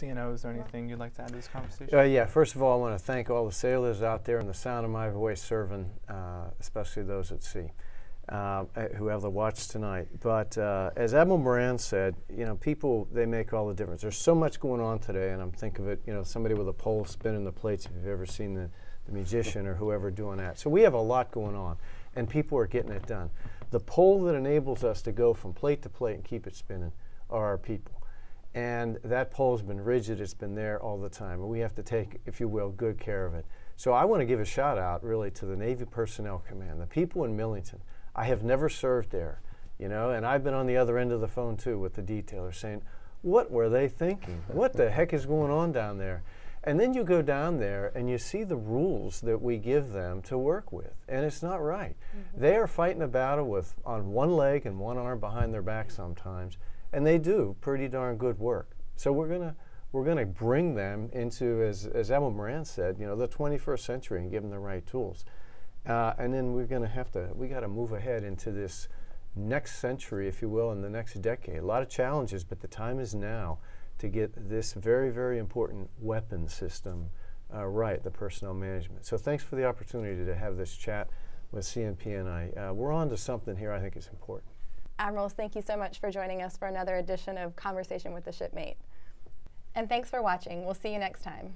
CNO, is there anything you'd like to add to this conversation? Yeah, first of all, I want to thank all the sailors out there in the sound of my voice serving, especially those at sea, who have the watch tonight. But as Admiral Moran said, you know, people, they make all the difference. There's so much going on today, and I'm thinking of it, you know, somebody with a pole spinning the plates, if you've ever seen the musician or whoever doing that. So we have a lot going on, and people are getting it done. The pole that enables us to go from plate to plate and keep it spinning are our people. And that pole's been rigid, it's been there all the time. And we have to take, if you will, good care of it. So I want to give a shout out really to the Navy Personnel Command, the people in Millington. I have never served there, you know, and I've been on the other end of the phone too with the detailers saying, what were they thinking? What the heck is going on down there? And then you go down there and you see the rules that we give them to work with, and it's not right. Mm-hmm. They are fighting a battle with on one leg and one arm behind their back sometimes, and they do pretty darn good work. So we're gonna bring them into, as Emma Moran said, you know, the 21st century and give them the right tools. And then we gotta move ahead into this next century, if you will, in the next decade. A lot of challenges, but the time is now to get this very, very important weapon system right, the personnel management. So thanks for the opportunity to have this chat with CNP and I. We're on to something here I think is important. Admirals, thank you so much for joining us for another edition of Conversation with the Shipmate. And thanks for watching. We'll see you next time.